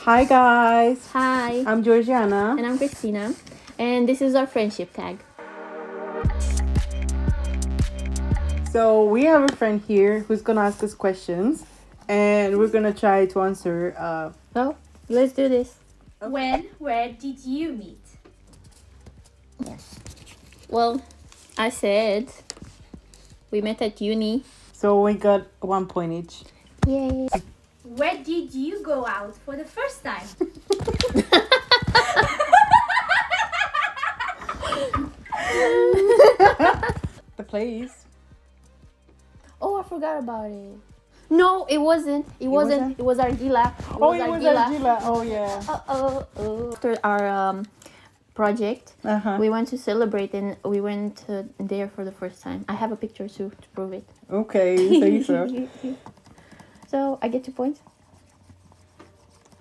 Hi guys! Hi! I'm Georgiana. And I'm Cristina. And this is our friendship tag. So we have a friend here who's gonna ask us questions and we're gonna try to answer. Oh, let's do this. Okay. Where did you meet? Yes. Well, I said we met at uni. So we got 1 point each. Yay! Where did you go out for the first time? The place. Oh, I forgot about it. No, it wasn't. It wasn't. It was Argila. It was Argila. Oh, yeah. After our project, we went to celebrate and we went there for the first time. I have a picture too to prove it. Okay, so. So I get 2 points.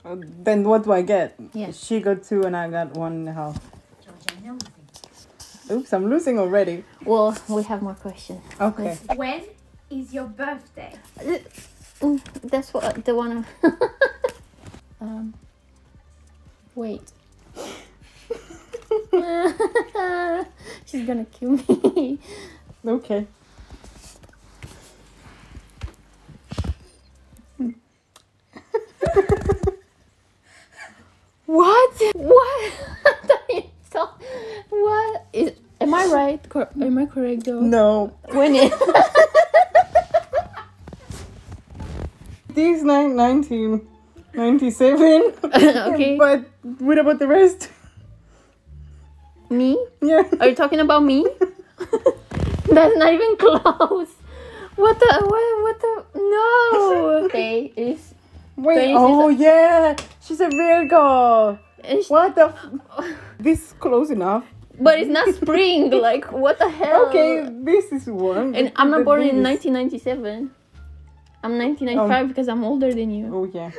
Then what do I get? Yes. She got 2 and I got 1.5. Oops, I'm losing already. Well, we have more questions. Okay. When is your birthday? That's what the one. Wait. She's gonna kill me. Okay. What? What is? Am I right? Am I correct though? No. When is? This 1997. Okay. But what about the rest? Me? Yeah. Are you talking about me? That's not even close. What the? What the? No. Okay. It's. Wait, oh yeah, she's a Virgo. What the f This is close enough. But it's not spring, like what the hell? Okay, this is one. And I'm not born in 1997. I'm 1995 because I'm older than you. Oh yeah.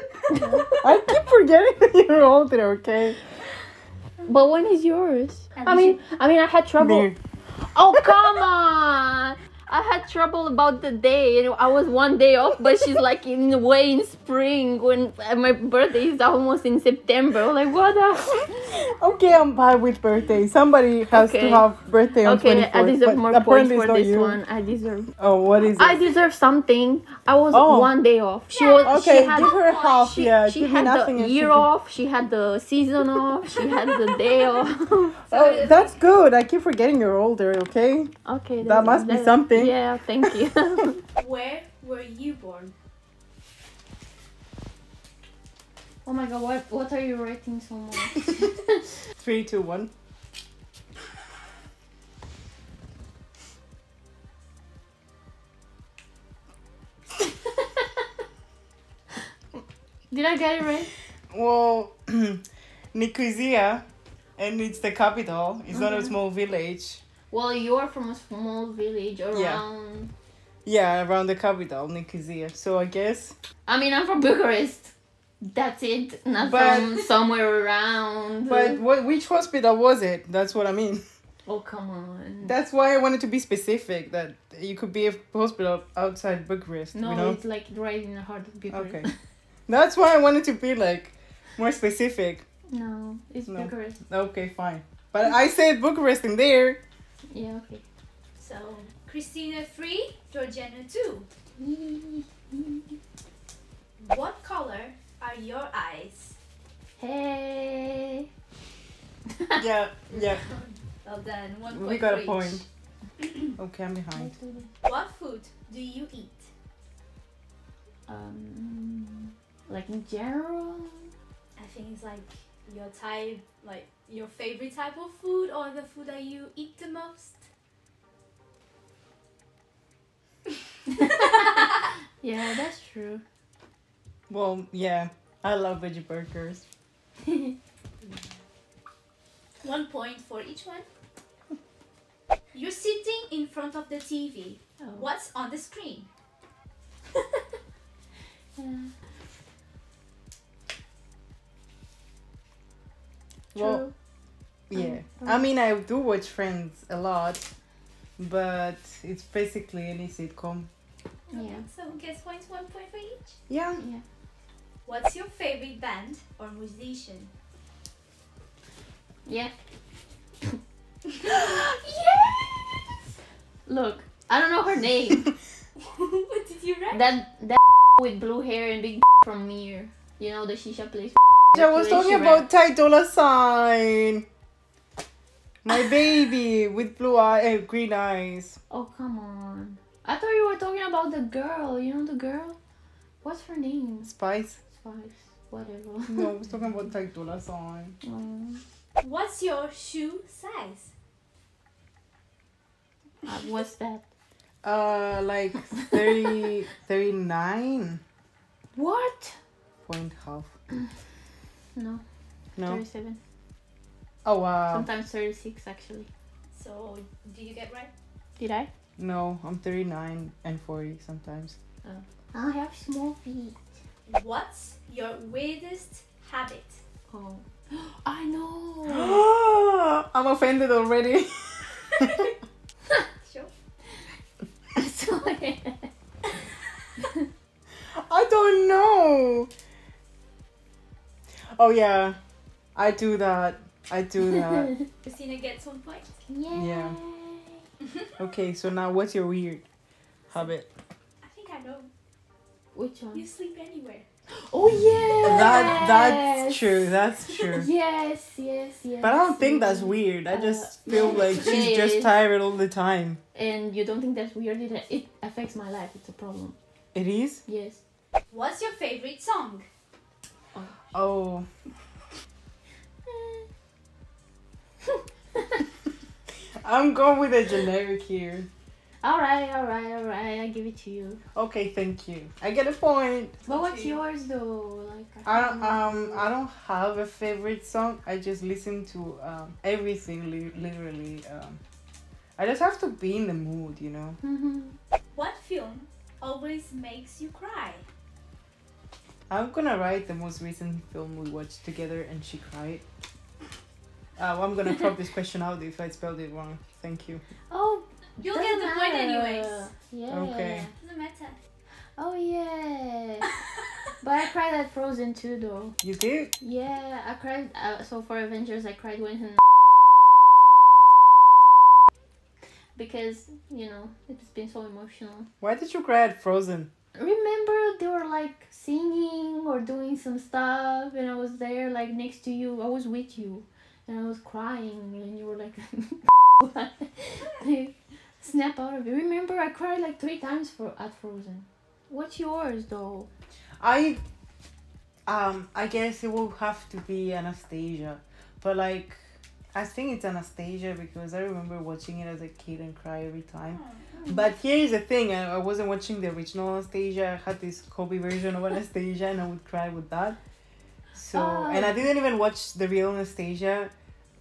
I keep forgetting that you're older, okay? But when is yours? I mean I had trouble. Beer. Oh come on! I had trouble about the day, and I was 1 day off, but she's like in a way in spring when my birthday is almost in September. Like, what the? Okay, I'm bad with birthday. Somebody has to have birthday on 24th. Okay, I deserve more points for this one. I deserve. Oh, what is it? I deserve something. I was 1 day off. She was. Okay, she had, give her half. She had the year off. She had the season off. She had the day off. Oh, that's good. I keep forgetting you're older. Okay. Okay. That must be something. Yeah, thank you. Where were you born? Oh my god, what are you writing so much? 3, 2, 1. Did I get it right? Well, Nicosia, and it's the capital. It's not a small village. Well, you're from a small village around... Yeah, around the capital, Nicosia. So I guess... I mean, I'm from Bucharest. That's it. From somewhere around. But which hospital was it? That's what I mean. Oh, come on. That's why I wanted to be specific, that you could be a hospital outside Bucharest. No, you know? It's like right in the heart of Bucharest. Okay. That's why I wanted to be like more specific. No, it's Bucharest. Okay, fine. But I said Bucharest in there. Yeah, okay. So, Cristina 3, Georgiana 2. What color are your eyes? Hey! Yeah. Well done, 1 point. We got a point. Okay, I'm behind. What food do you eat? Like in general? I think it's like your type, like your favorite type of food, or the food that you eat the most? Yeah, that's true. Well, yeah, I love veggie burgers. 1 point for each one. You're sitting in front of the TV. Oh. What's on the screen? Well, yeah. I mean, I do watch Friends a lot, but it's basically any sitcom. Yeah. So guess what? 1 point for each. Yeah. What's your favorite band or musician? Yeah. Yes! Look, I don't know her name. What did you write? That with blue hair and big from Mir. You know the Shisha place. I was talking about Ty Dolla $ign. My baby with blue eye, green eyes. Oh, come on. I thought you were talking about the girl. You know the girl? What's her name? Spice. Spice. Whatever. No, I was talking about Ty Dolla $ign. What's your shoe size? What's that? Like 30, 39. What? 0.5. No. No. 37. Oh wow. Sometimes 36 actually. So did you get right? Did I? No, I'm 39 and 40 sometimes. Oh. I have small feet. What's your weirdest habit? Oh. I know. I'm offended already. Sure. I don't know. Oh yeah, I do that. I do that. Cristina gets 1 point. Yay. Yeah. Okay, so now what's your weird habit? I think I know. Which one? You sleep anywhere. Oh yeah. That's true. That's true. Yes, yes, yes. But I don't think that's weird. I just feel like she's just tired all the time. And you don't think that's weird? It affects my life. It's a problem. It is? Yes. What's your favorite song? Oh. I'm going with a generic here. Alright, alright, alright. I give it to you. Okay, thank you. I get a point. But what's yours though? Like I don't have a favorite song. I just listen to everything literally. I just have to be in the mood, you know. Mm-hmm. What film always makes you cry? I'm gonna write the most recent film we watched together and she cried. I'm gonna crop this question out if I spelled it wrong. Thank you. Oh, you'll get the point anyways. Yeah. Okay. Doesn't matter. Oh yeah. But I cried at Frozen too, though. You did? Yeah, I cried. So for Avengers, I cried when because you know it's been so emotional. Why did you cry at Frozen? Remember they were like singing or doing some stuff, and I was there like next to you. I was with you. And I was crying, and you were like, like, snap out of it. Remember, I cried like 3 times at Frozen. What's yours, though? I guess it will have to be Anastasia. But, like, I think it's Anastasia because I remember watching it as a kid and cry every time. Oh. But here's the thing. I wasn't watching the original Anastasia. I had this Kobe version of Anastasia, and I would cry with that. So and I didn't even watch the real Anastasia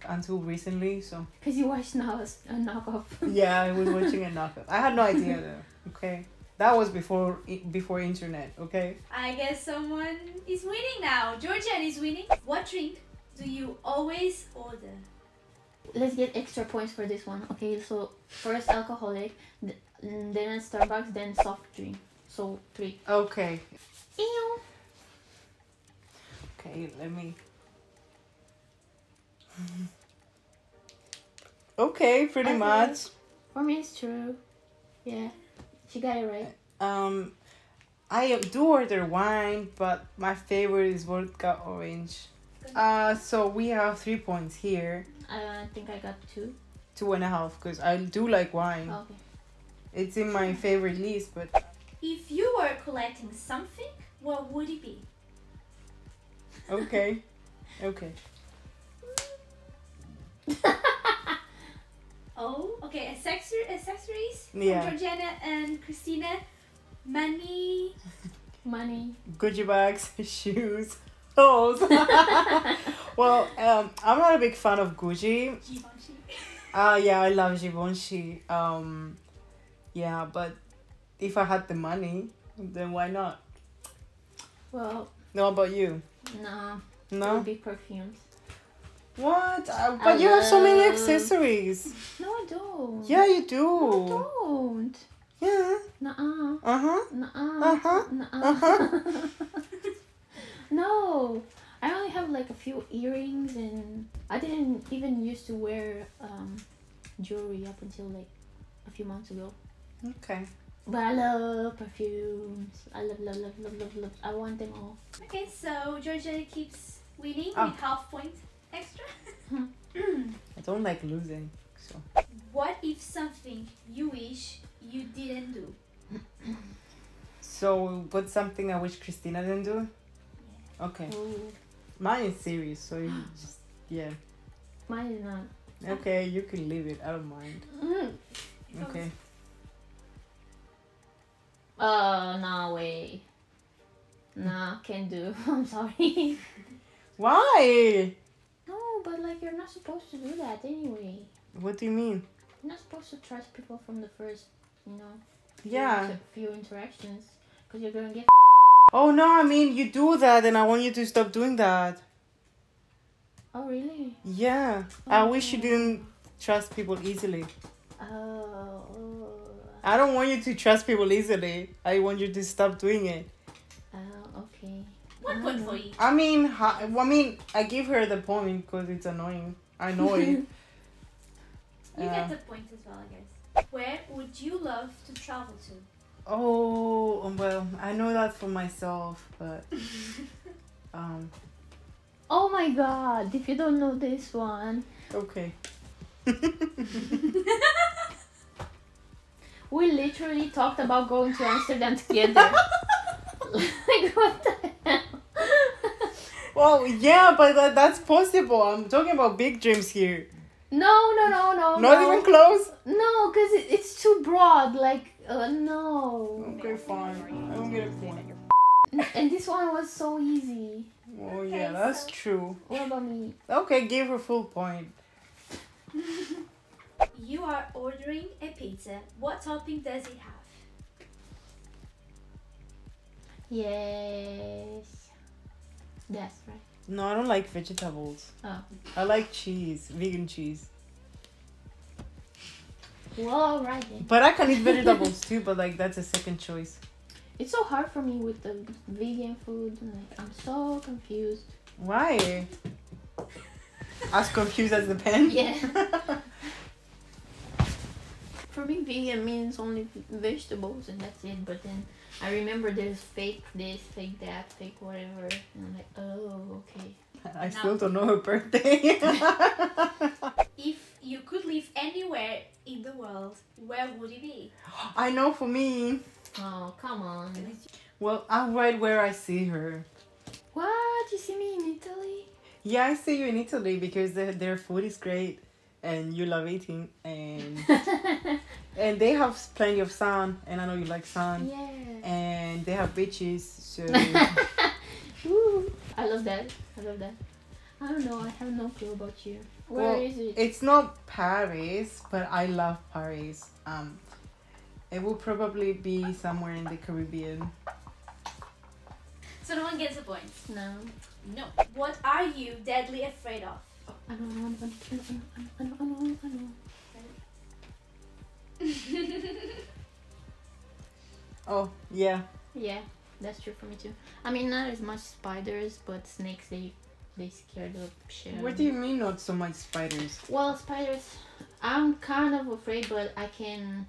until recently. So because you watched a knockoff. Yeah, I was watching a knockoff. I had no idea though. Okay, that was before internet. Okay. I guess someone is winning now. Georgiana is winning. What drink do you always order? Let's get extra points for this one. Okay, so first alcoholic, then Starbucks, then soft drink. So 3. Okay. Ew. Okay, let me. Okay, pretty much. For me, it's true. Yeah, she got it right. I do order wine, but my favorite is vodka orange. So we have 3 points here. I think I got 2. 2.5, because I do like wine. Okay. It's in my favorite list, but. If you were collecting something, what would it be? Okay. Okay. Oh, okay. Accessories. Yeah. From Georgiana and Cristina. Money. Money. Gucci bags, shoes, hose. Well, I'm not a big fan of Gucci. Givenchy. Yeah, I love Givenchy. Yeah, but if I had the money, then why not? Well. What about you? No. No? It would be perfumes. What? But you have so many accessories. No, I don't. Yeah, you do. No, I don't. Yeah. Nuh-uh. Uh-huh. Nuh-uh. Uh-huh. Nuh-uh. Uh-huh. No, I only have like a few earrings, and I didn't even used to wear jewelry up until like a few months ago. Okay. But I love perfumes. I love. I want them all. Okay, so Georgia keeps winning with half point extra. I don't like losing, so. What if something you wish you didn't do? So, what's something I wish Christina didn't do? Yeah. Okay. Ooh. Mine is serious, so you just, yeah. Mine is not. Okay, you can leave it. I don't mind. Okay. Oh, no way. Nah, can't do. I'm sorry. Why? No, but like you're not supposed to do that anyway. What do you mean? You're not supposed to trust people from the first, you know, few interactions, because you're gonna get. Oh no! I mean, you do that, and I want you to stop doing that. Oh really? Yeah. Oh, I wish you didn't trust people easily. Oh. I don't want you to trust people easily. I want you to stop doing it. Oh, okay. 1 point for you. I mean, I give her the point because it's annoying. I know it. You get the point as well, I guess. Where would you love to travel to? Oh, well, I know that for myself, but... Oh my god, if you don't know this one... Okay. We literally talked about going to Amsterdam together. Like, what the hell? Well, yeah, but that's possible. I'm talking about big dreams here. No. Not even close? No, because it's too broad. Like, no. Okay, fine. I don't get a point. And this one was so easy. Oh, okay, yeah, that's true. What about me? Okay, give her full point. You are ordering a pizza. What topping does it have? Yes. That's right. No, I don't like vegetables. Oh. I like cheese, vegan cheese. Well, right then. But I can eat vegetables too, but like that's a second choice. It's so hard for me with the vegan food. Like, I'm so confused. Why? As confused as the pen? Yeah. For me, vegan means only vegetables and that's it. But then I remember there's fake this, fake that, fake whatever. And I'm like, oh, okay. I still don't know her birthday. If you could live anywhere in the world, where would it be? I know for me. Oh, come on. Well, I'm right where I see her. What? You see me in Italy? Yeah, I see you in Italy because their food is great. And you love eating, and and they have plenty of sun, and I know you like sun. Yeah. And they have beaches, so. Ooh, I love that. I don't know. I have no clue about you. Where is it? It's not Paris, but I love Paris. It will probably be somewhere in the Caribbean. So no one gets a point. No. What are you deadly afraid of? I know. Oh, yeah. Yeah, that's true for me too. I mean, not as much spiders, but snakes, they scare the shit. What do you mean not so much spiders? Well, spiders, I'm kind of afraid, but I can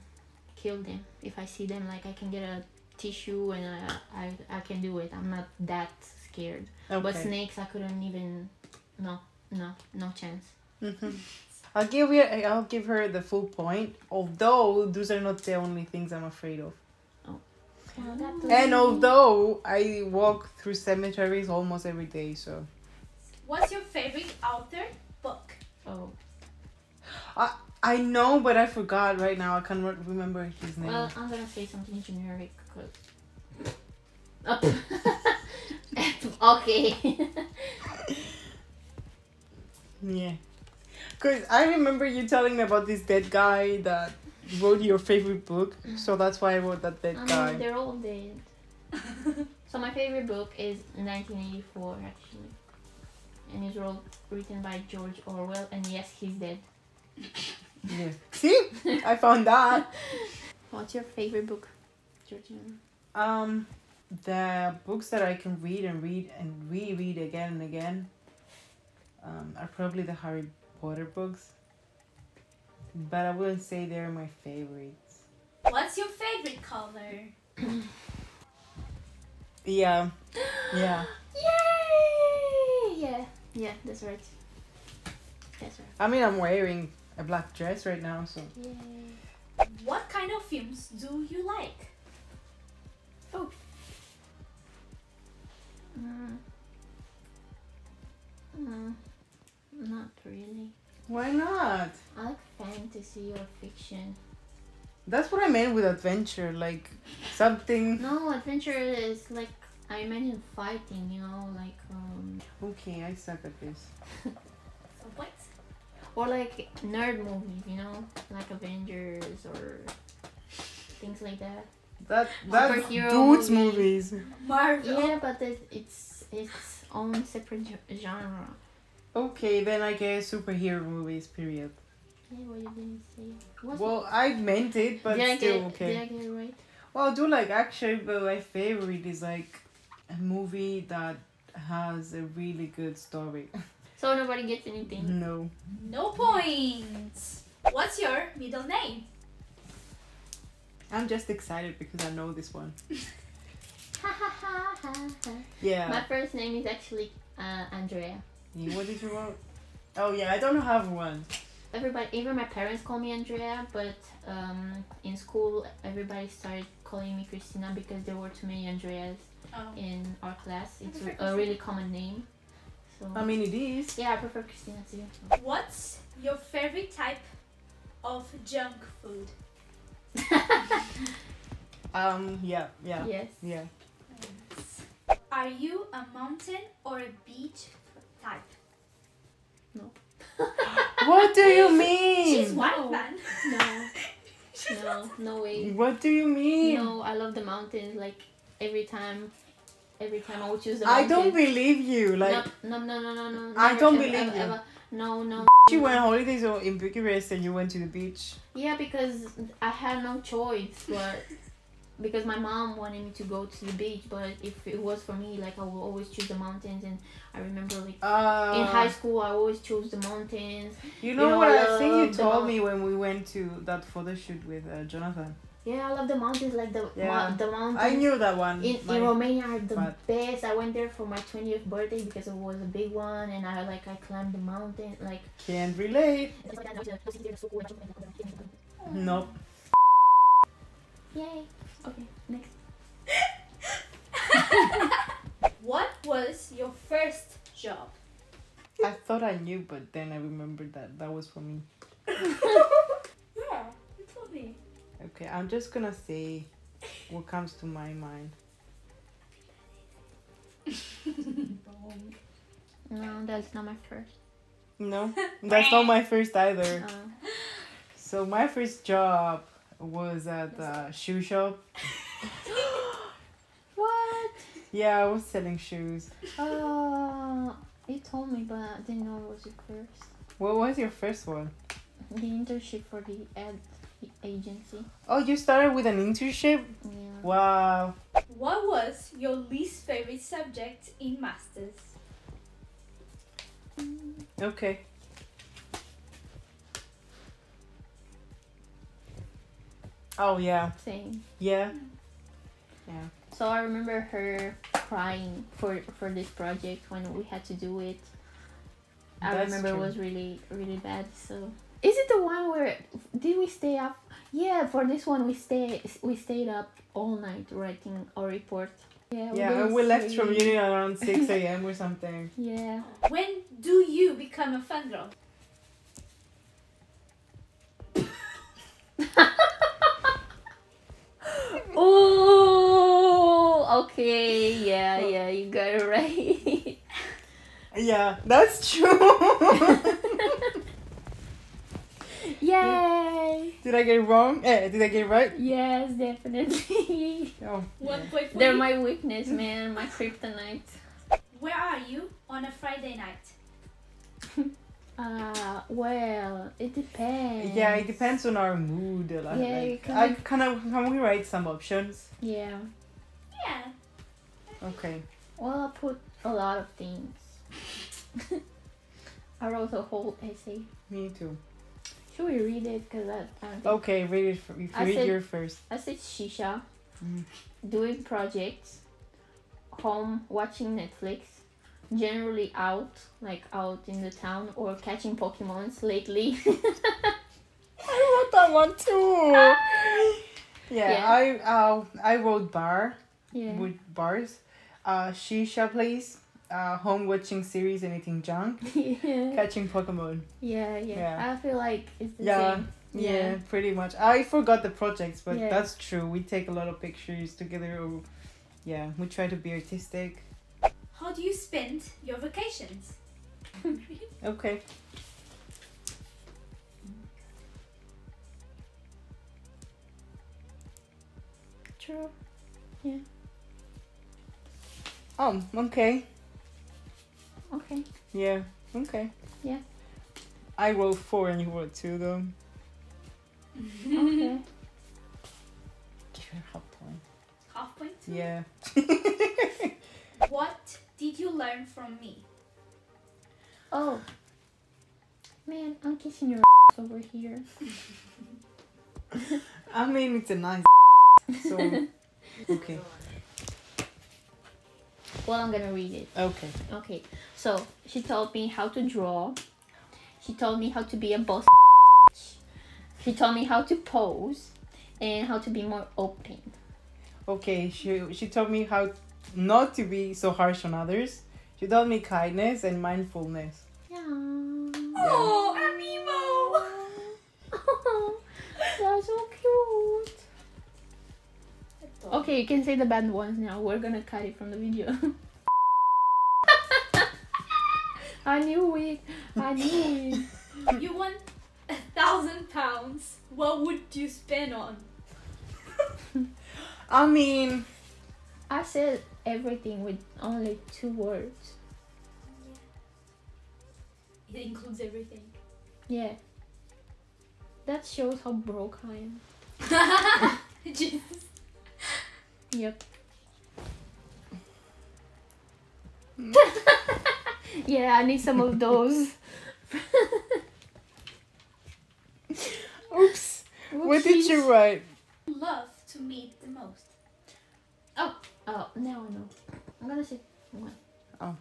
kill them. If I see them, like, I can get a tissue and I can do it. I'm not that scared. Okay. But snakes, I couldn't even... No chance. I'll give her the full point. Although those are not the only things I'm afraid of. Oh. And although I walk through cemeteries almost every day, so. What's your favorite author book? Oh. I know, but I forgot right now. I can't remember his name. Well, I'm gonna say something generic. Cause... Okay. Yeah, because I remember you telling me about this dead guy that wrote your favorite book, so that's why I wrote that dead guy. They're all dead. So my favorite book is 1984, actually, and it's written by George Orwell, and yes, he's dead. Yeah. See? I found that. What's your favorite book, Georgiana? the books that I can reread again and again are probably the Harry Potter books, but I wouldn't say they're my favorites. What's your favorite color? Yeah. Yeah. Yay! Yeah. Yeah, that's right. That's right. I mean, I'm wearing a black dress right now, so... Yay. What kind of films do you like? Oh. Not really. Why not? I like fantasy or fiction. That's what I meant with adventure, like something... No, adventure is like, I imagine fighting, you know, like... Okay, I suck at this. What? Or like nerd movies, you know, like Avengers or things like that. That's dudes movies. Marvel. Yeah, but it's its own separate genre. Okay, then I guess superhero movies, period. Yeah, well, you didn't say. What's well, it? I meant it, but did still okay. Did I get it right? Well, I do like action, but my favorite is like a movie that has a really good story. So nobody gets anything? No. No points! What's your middle name? I'm just excited because I know this one. Yeah. My first name is actually Andrea. Yeah, what did you want? Oh yeah, I don't have one. Everybody, even my parents call me Andrea, but in school everybody started calling me Cristina because there were too many Andreas in our class. It's a really common name. So I mean, it is. Yeah, I prefer Cristina too. What's your favorite type of junk food? Yeah. Yes. Yeah. Are you a mountain or a beach type? No. What do you mean? She's wild, man. No. No, no way. What do you mean? No, I love the mountains. Like every time I would choose the mountains. I don't believe you. Like no. I don't believe you. Ever. No. You went on holidays in Bucharest and you went to the beach. Yeah, because I had no choice, but because my mom wanted me to go to the beach. But if it was for me, like I would always choose the mountains. And I remember, like in high school, I always chose the mountains. You know what? I think you told me when we went to that photo shoot with Jonathan. Yeah, I love the mountains, like the mountains. I knew that one. In Romania are the best. I went there for my 20th birthday because it was a big one, and I climbed the mountain. Like can't relate. Nope. Yay. Okay, next. What was your first job? I thought I knew, but then I remembered that was for me. Yeah, you told me. Okay, I'm just gonna say what comes to my mind. No, that's not my first. No, that's not my first either. So my first job was at a shoe shop. What? Yeah, I was selling shoes. You told me, but I didn't know it was your first. What was your first one? The internship for the ad agency. Oh, you started with an internship? Yeah. Wow. What was your least favorite subject in masters? Okay. Oh yeah. Same. Yeah. Yeah. So I remember her crying for this project when we had to do it. That's true. It was really, really bad. So. Is it the one where did we stay up? Yeah, for this one we stayed up all night writing our report. Yeah, we left from uni around 6 a.m. or something. Yeah. When do you become a fan girl? Oh, okay. Yeah, you got it right. Yeah, that's true. Yay! Did I get it wrong? Did I get it right? Yes, definitely. Oh. 1 point for me. They're my weakness, man. My kryptonite. Where are you on a Friday night? Well, it depends. Yeah, it depends on our mood. Like, yeah, can we write some options? Yeah. Yeah. Okay. Well, I put a lot of things. I wrote a whole essay. Me too. Should we read it? Because I don't think... Okay, read it. Read yours first. I said shisha, doing projects, home, watching Netflix, generally out, like out in the town, or catching Pokemons lately. I wrote that one too. I wrote bar, with bars, shisha place, home, watching series and eating junk, catching Pokemon. I feel like it's the same. Yeah, pretty much. I forgot the projects, but that's true. We take a lot of pictures together. Or, yeah, we try to be artistic. How do you spend your vacations? Okay. True. Yeah. Oh, okay. Okay. Yeah. Okay. Yeah. I wrote 4 and you wrote 2 though. Okay. Give her half point. Half point? Too? Yeah. What did you learn from me? Oh. Man, I'm kissing your ass over here. I mean, it's a nice so, okay. Well, I'm gonna read it. Okay. Okay. So, she told me how to draw. She told me how to be a boss. She told me how to pose and how to be more open. Okay, she told me how not to be so harsh on others. She told me kindness and mindfulness. Yeah. Oh, Amiibo! Oh, that's so cute. Okay, you can say the bad ones now. We're gonna cut it from the video. I knew it. You won £1,000. What would you spend on? I mean, I said everything with only 2 words. It includes everything. Yeah. That shows how broke I am. Jesus. Yep. Yeah, I need some of those. Oops. Oops. What did you write? Love to meet the most. Oh, now I know. I'm gonna say one. Oh.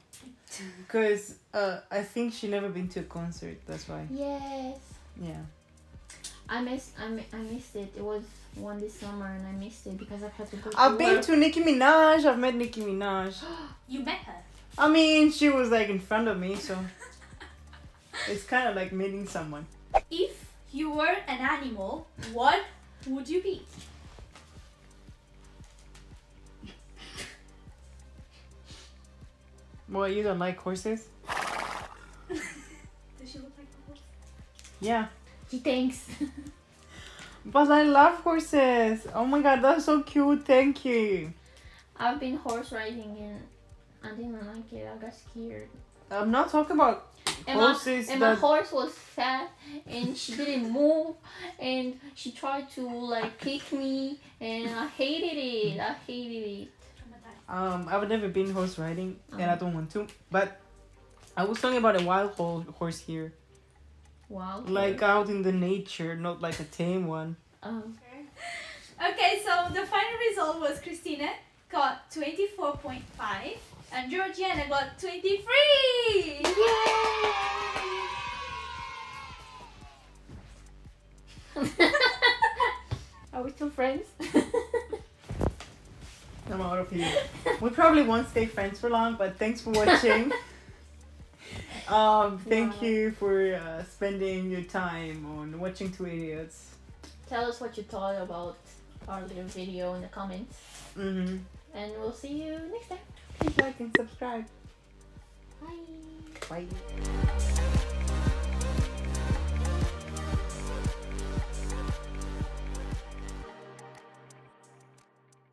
Because I think she never been to a concert, that's why. Yes. Yeah. I missed it. It was one this summer and I missed it because I've had to go to I've been to Nicki Minaj. I've met Nicki Minaj. You met her? I mean, she was like in front of me, so it's kind of like meeting someone. If you were an animal, what would you be? Well, you don't like horses? Does she look like a horse? Yeah. Thanks. But I love horses. Oh my god, that's so cute. Thank you. I've been horse riding and I didn't like it. I got scared. I'm not talking about horses. My horse was fat and she didn't move and she tried to like kick me and I hated it. I hated it. I've never been horse riding and I don't want to. But I was talking about a wild horse here. Wow. Like out in the nature, not like a tame one. Oh. Okay, so the final result was Cristina got 24.5 and Georgiana got 23! Yay! Are we still friends? I'm out of here. We probably won't stay friends for long, but thanks for watching. Thank you for spending your time on watching 2 idiots. Tell us what you thought about our little video in the comments. And we'll see you next time. Please like and subscribe. Bye. Bye.